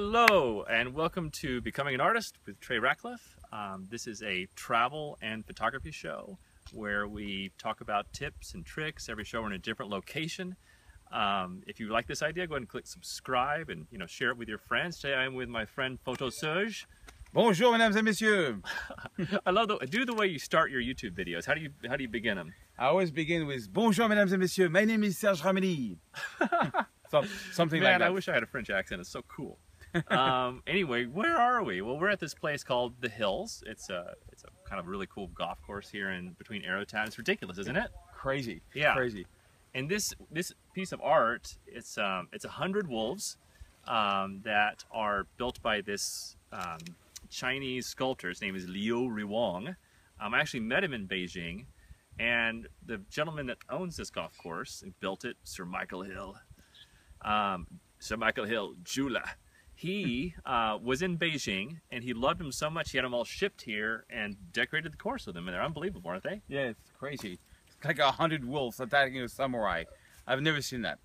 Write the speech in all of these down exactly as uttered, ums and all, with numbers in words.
Hello and welcome to Becoming an Artist with Trey Ratcliffe. Um, this is a travel and photography show where we talk about tips and tricks. Every show we're in a different location. Um, if you like this idea, go ahead and click subscribe and you know share it with your friends. Today I'm with my friend Photo Serge. Bonjour, mesdames et messieurs. I love the do the way you start your YouTube videos. How do you how do you begin them? I always begin with Bonjour, mesdames et messieurs. My name is Serge Ramelin. so, something Man, like that. I wish I had a French accent. It's so cool. um, anyway, where are we? Well, we're at this place called The Hills. It's a it's a kind of really cool golf course here in between Arrowtown. It's ridiculous, isn't it? Crazy. Yeah. Crazy. And this this piece of art, it's um it's a hundred wolves um, that are built by this um, Chinese sculptor. His name is Liu Ruowang. Um, I actually met him in Beijing, and the gentleman that owns this golf course and built it, Sir Michael Hill, um, Sir Michael Hill, Jula. He uh, was in Beijing, and he loved them so much he had them all shipped here and decorated the course with them, and they're unbelievable, aren't they? Yeah, it's crazy. It's like a hundred wolves attacking a samurai. I've never seen that.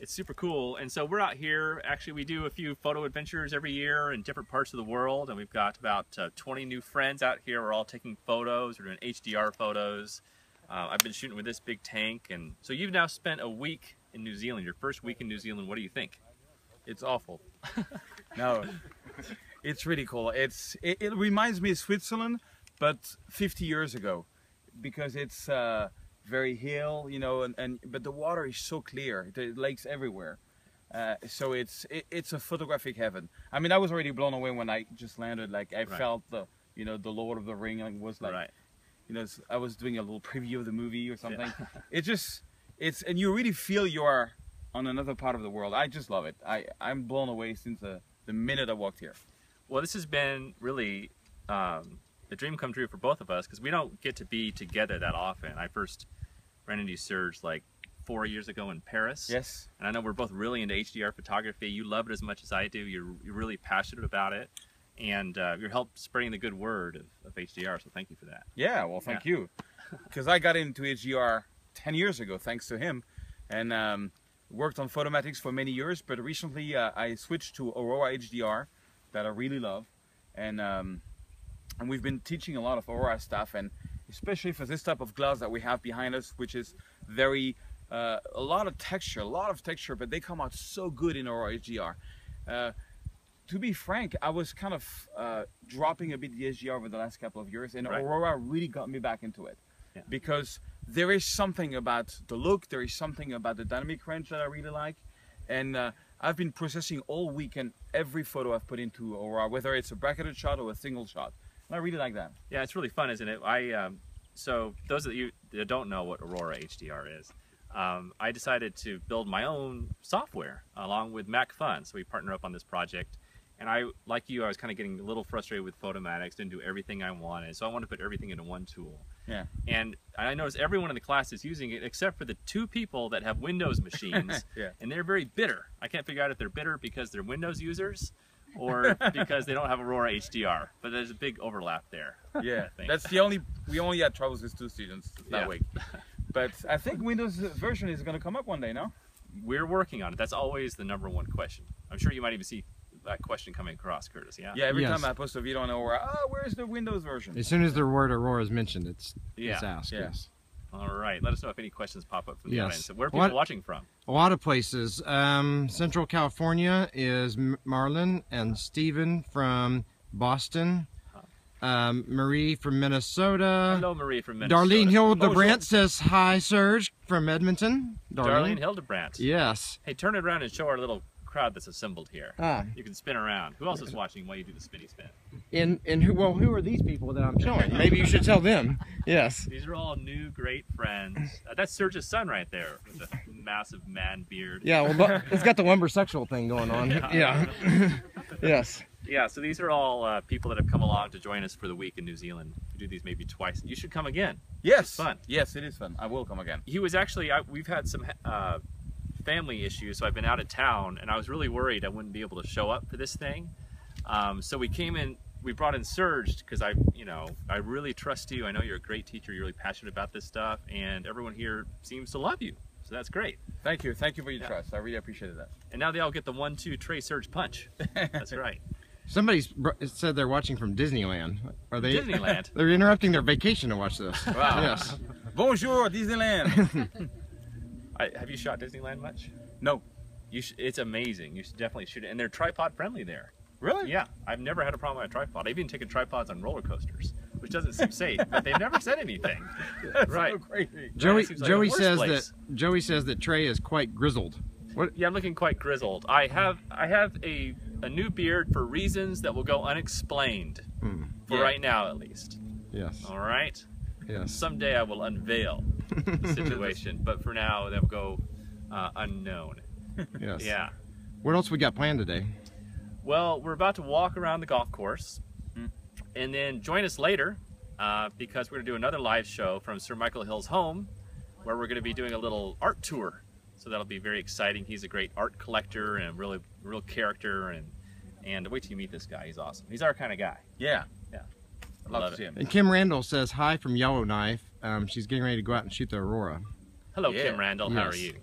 It's super cool, and so we're out here. Actually, we do a few photo adventures every year in different parts of the world, and we've got about uh, twenty new friends out here. We're all taking photos. We're doing H D R photos. Uh, I've been shooting with this big tank, and so you've now spent a week in New Zealand, your first week in New Zealand. What do you think? It's awful. No, it's really cool. It's it, it reminds me of Switzerland, but fifty years ago, because it's uh, very hill, you know, and, and but the water is so clear. The lakes everywhere, uh, so it's it, it's a photographic heaven. I mean, I was already blown away when I just landed. Like I right. felt the you know the Lord of the Ring like, was like, right. you know, I was doing a little preview of the movie or something. Yeah. It just it's and you really feel you are on another part of the world. I just love it. I I'm blown away since the the minute I walked here. Well, this has been really um, the dream come true for both of us because we don't get to be together that often. I first ran into Serge like four years ago in Paris. Yes. And I know we're both really into H D R photography. You love it as much as I do. You're, you're really passionate about it, and uh, you're helping spreading the good word of, of H D R. So thank you for that. Yeah. Well, thank yeah. you, because I got into H D R ten years ago thanks to him, and. Um, Worked on Photomatix for many years, but recently uh, I switched to Aurora H D R, that I really love, and um, and we've been teaching a lot of Aurora stuff, and especially for this type of glass that we have behind us, which is very uh, a lot of texture, a lot of texture, but they come out so good in Aurora H D R. Uh, to be frank, I was kind of uh, dropping a bit the H D R over the last couple of years, and right. Aurora really got me back into it, yeah. because. There is something about the look, there is something about the dynamic range that I really like, and uh, I've been processing all weekend every photo I've put into Aurora, whether it's a bracketed shot or a single shot, and I really like that. Yeah, it's really fun, isn't it? I um, so those of you that don't know what Aurora H D R is, um, I decided to build my own software along with MacFun, so we partner up on this project, and I, like you, I was kind of getting a little frustrated with Photomatix, didn't do everything I wanted, so I wanted to put everything into one tool. Yeah. And I noticed everyone in the class is using it except for the two people that have Windows machines. yeah. And they're very bitter. I can't figure out if they're bitter because they're Windows users or because they don't have Aurora H D R. But there's a big overlap there. Yeah. That's the only we only had troubles with two students that yeah. week. But I think Windows version is going to come up one day, no? We're working on it. That's always the number one question. I'm sure you might even see that question coming across, Curtis. Yeah. Yeah. Every yes. time I post a video on Aurora, oh, where's the Windows version? As soon as the word Aurora is mentioned, it's, yeah. it's asked. Yeah. Yes. All right. Let us know if any questions pop up from the yes. audience. So where are people lot, watching from? A lot of places. Um, Central California is Marlon and Stephen from Boston. Um, Marie from Minnesota. Hello, Marie from Minnesota. Darlene Hildebrandt oh, says hi, Serge from Edmonton. Darlene, Darlene Hildebrandt. Yes. Hey, turn it around and show our little crowd that's assembled here. Ah. You can spin around. Who else is watching while you do the spinny spin? And and who well who are these people that I'm showing? Maybe you should tell them. Yes. These are all new great friends. Uh, that's Serge's son right there with the massive man beard. Yeah, well, it's got the lumbersexual thing going on. yeah. yeah. yes. Yeah. So these are all uh, people that have come along to join us for the week in New Zealand. We do these maybe twice. You should come again. Yes. It's fun. Yes, it is fun. I will come again. He was actually. I, we've had some. Uh, family issues, so I've been out of town, and I was really worried I wouldn't be able to show up for this thing. Um, so we came in, we brought in Serge because I, you know, I really trust you. I know you're a great teacher. You're really passionate about this stuff, and everyone here seems to love you. So that's great. Thank you. Thank you for your yeah. trust. I really appreciated that. And now they all get the one, two, Trey, Serge, punch. That's right. Somebody's said they're watching from Disneyland. Are they? Disneyland? They're interrupting their vacation to watch this. Wow. Yes. Bonjour, Disneyland. I, have you shot Disneyland much? No. You sh it's amazing. You should definitely shoot it. And they're tripod friendly there. Really? Yeah. I've never had a problem with a tripod. I've even taken tripods on roller coasters, which doesn't seem safe, but they've never said anything. That's right. So crazy. Joey, yeah, like Joey says place. that Joey says that Trey is quite grizzled. What? Yeah, I'm looking quite grizzled. I have I have a a new beard for reasons that will go unexplained. Mm. For yeah. right now, at least. Yes. All right. Yes. Someday I will unveil the situation, but for now that will go uh, unknown. Yes. Yeah. What else we got planned today? Well, we're about to walk around the golf course, mm. and then join us later uh, because we're going to do another live show from Sir Michael Hill's home, where we're going to be doing a little art tour. So that'll be very exciting. He's a great art collector and really real character, and and wait till you meet this guy. He's awesome. He's our kind of guy. Yeah. Yeah. I love, love to see him. And Kim Randall says hi from Yellowknife. Um, she's getting ready to go out and shoot the Aurora. Hello, yeah. Kim Randall. Yes. How are you?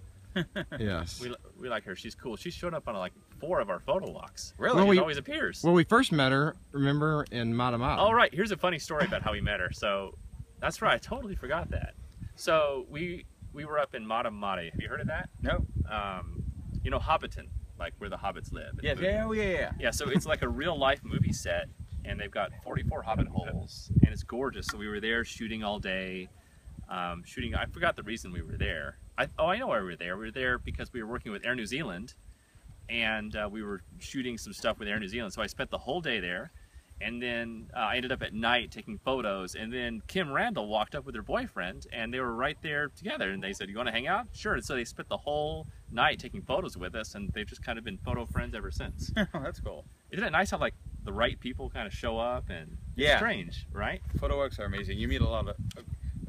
Yes. We, we like her. She's cool. She's shown up on like four of our photo walks. Really? Well, she we, always appears. Well, we first met her, remember, in Mata Mata. All right. Here's a funny story about how we met her. So that's right. I totally forgot that. So we we were up in Mata Mata. Have you heard of that? No. Um, you know, Hobbiton, like where the hobbits live. Yeah, yeah, yeah, yeah. Yeah, so it's like a real life movie set, and they've got forty-four hobbit holes, and it's gorgeous. So we were there shooting all day. Um, shooting, I forgot the reason we were there. I, oh, I know why we were there. We were there because we were working with Air New Zealand, and uh, we were shooting some stuff with Air New Zealand. So I spent the whole day there, and then uh, I ended up at night taking photos. And then Kim Randall walked up with her boyfriend, and they were right there together. And they said, "You want to hang out?" Sure. And so they spent the whole night taking photos with us, and they've just kind of been photo friends ever since. That's cool. Isn't it nice how like the right people kind of show up? And yeah, it's strange, right? Photo walks are amazing. You meet a lot of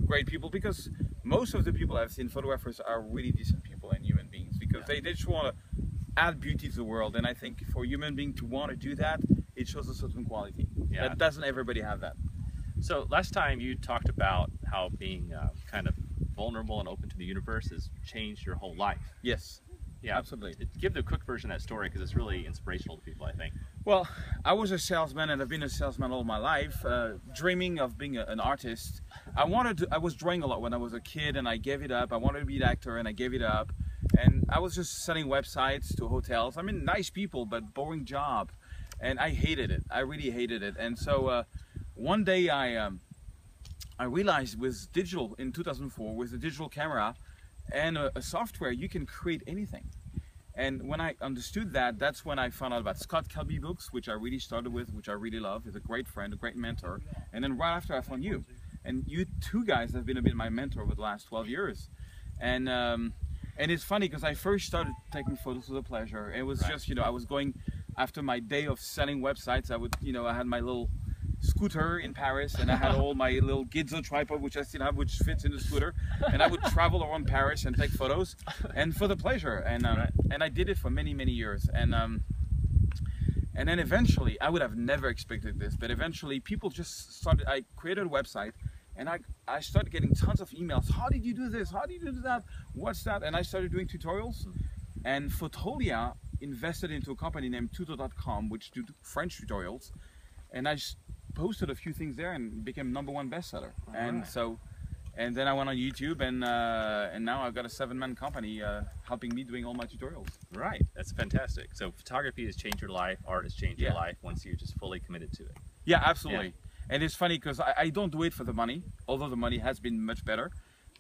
great people, because most of the people I've seen, photographers, are really decent people and human beings, because yeah. they, they just want to add beauty to the world. And I think for a human being to want to do that, it shows a certain quality. Yeah. That doesn't everybody have that. So last time you talked about how being uh, kind of vulnerable and open to the universe has changed your whole life. Yes. Yeah, absolutely. Give the quick version of that story, because it's really inspirational to people, I think. Well, I was a salesman, and I've been a salesman all my life, uh, dreaming of being a, an artist. I wanted to, I was drawing a lot when I was a kid, and I gave it up. I wanted to be an actor, and I gave it up. And I was just selling websites to hotels. I mean, nice people, but boring job. And I hated it. I really hated it. And so uh, one day I, um, I realized with digital, in two thousand four, with a digital camera, and a, a software, you can create anything. And when I understood that, that's when I found out about Scott Kelby books, which I really started with, which I really love. He's a great friend, a great mentor. And then right after, I found you. And you two guys have been a bit my mentor over the last twelve years. And um, and it's funny, because I first started taking photos for the pleasure. It was right. just, you know, I was going after my day of selling websites. I would, you know, I had my little scooter in Paris, and I had all my little Gizzo tripod, which I still have, which fits in the scooter, and I would travel around Paris and take photos, and for the pleasure, and um, right. and I did it for many many years, and um, and then eventually, I would have never expected this, but eventually people just started. I created a website, and I I started getting tons of emails. How did you do this? How did you do that? What's that? And I started doing tutorials, and Fotolia invested into a company named Tutor dot com, which do French tutorials, and I just posted a few things there and became number one bestseller. All and right. so, and then I went on YouTube, and uh, and now I've got a seven-man company uh, helping me doing all my tutorials. Right, that's fantastic. So photography has changed your life, art has changed yeah. your life once you're just fully committed to it. Yeah, absolutely. Yeah. And it's funny, because I, I don't do it for the money, although the money has been much better.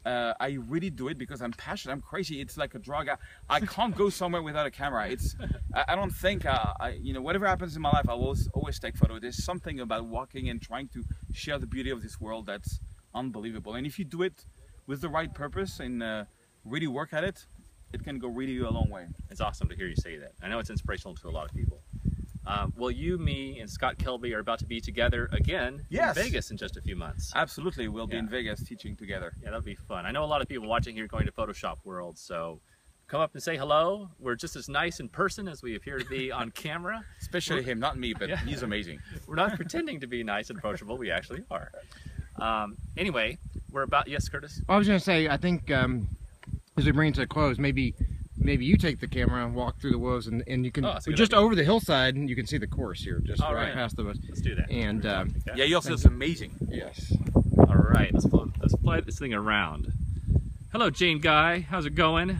Uh, I really do it because I'm passionate. I'm crazy. It's like a drug. I, I can't go somewhere without a camera. It's. I, I don't think. Uh, I. You know. Whatever happens in my life, I will always take photos. There's something about walking and trying to share the beauty of this world that's unbelievable. And if you do it with the right purpose and uh, really work at it, it can go really a long way. It's awesome to hear you say that. I know it's inspirational to a lot of people. Um, well, you, me, and Scott Kelby are about to be together again yes. in Vegas in just a few months. Absolutely. We'll be yeah. in Vegas teaching together. Yeah, that'll be fun. I know a lot of people watching here going to Photoshop World, so come up and say hello. We're just as nice in person as we appear to be on camera. Especially We're, him, not me, but yeah. he's amazing. We're not pretending to be nice and approachable. We actually are. Um, anyway, we're about... Yes, Curtis? Well, I was going to say, I think... Um, as we bring it to a close, maybe maybe you take the camera and walk through the woes, and, and you can oh, just idea. over the hillside, and you can see the course here, just All right, right past the us. Let's do that. And um, that. yeah, you also it's amazing. Yes. All right, let's fly, let's fly this thing around. Hello, Jane Guy. How's it going?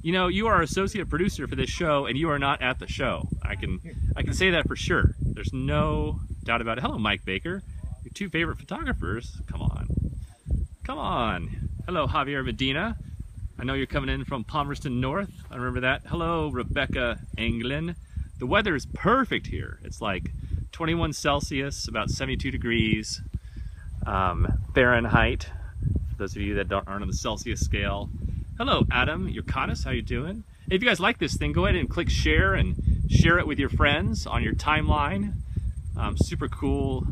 You know, you are associate producer for this show, and you are not at the show. I can I can say that for sure. There's no doubt about it. Hello, Mike Baker. Your two favorite photographers. Come on. Come on. Hello, Javier Medina. I know you're coming in from Palmerston North. I remember that. Hello, Rebecca Anglin. The weather is perfect here. It's like twenty-one Celsius, about seventy-two degrees um, Fahrenheit. For those of you that aren't on the Celsius scale. Hello, Adam Yukonis. How you doing? If you guys like this thing, go ahead and click share and share it with your friends on your timeline. Um, super cool.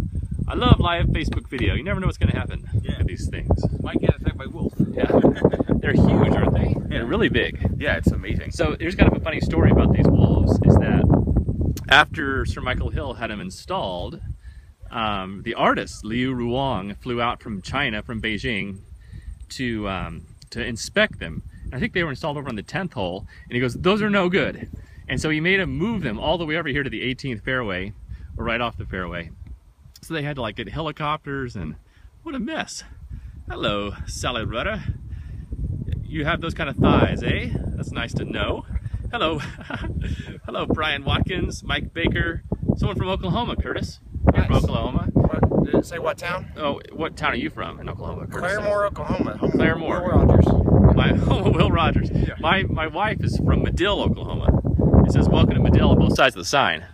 I love live Facebook video. You never know what's going to happen yeah. with these things. Might get attacked by wolf. Yeah. They're huge, aren't they? Yeah. They're really big. Yeah, it's amazing. So here's kind of a funny story about these wolves is that after Sir Michael Hill had them installed, um, the artist Liu Ruowang flew out from China, from Beijing, to um, to inspect them. And I think they were installed over on the tenth hole, and he goes, "Those are no good." And so he made him move them all the way over here to the eighteenth fairway, or right off the fairway. So they had to like get helicopters, and what a mess. Hello, Sally Rutter. You have those kind of thighs, eh? That's nice to know. Hello, hello, Brian Watkins, Mike Baker, someone from Oklahoma, Curtis. You're nice. From Oklahoma. What, did it say what town? Oh, what town are you from in Oklahoma, Curtis? Claremore, Oklahoma. Home Claremore. Will Rogers. My, oh, Will Rogers. Yeah. My, my wife is from Medill, Oklahoma. It says, welcome to Medill on both sides of the sign.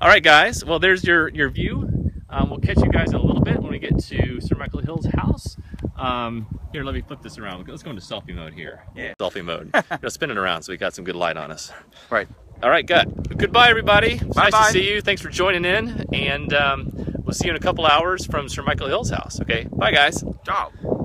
All right, guys. Well, there's your, your view. Um, we'll catch you guys in a little bit when we get to Sir Michael Hill's house. Um, here, let me flip this around. Let's go into selfie mode here. Yeah. Selfie mode. Just spin it around so we got some good light on us. Right. All right, good. Goodbye, everybody. Bye, nice bye. to see you. Thanks for joining in. And um, we'll see you in a couple hours from Sir Michael Hill's house. Okay. Bye, guys. Ciao.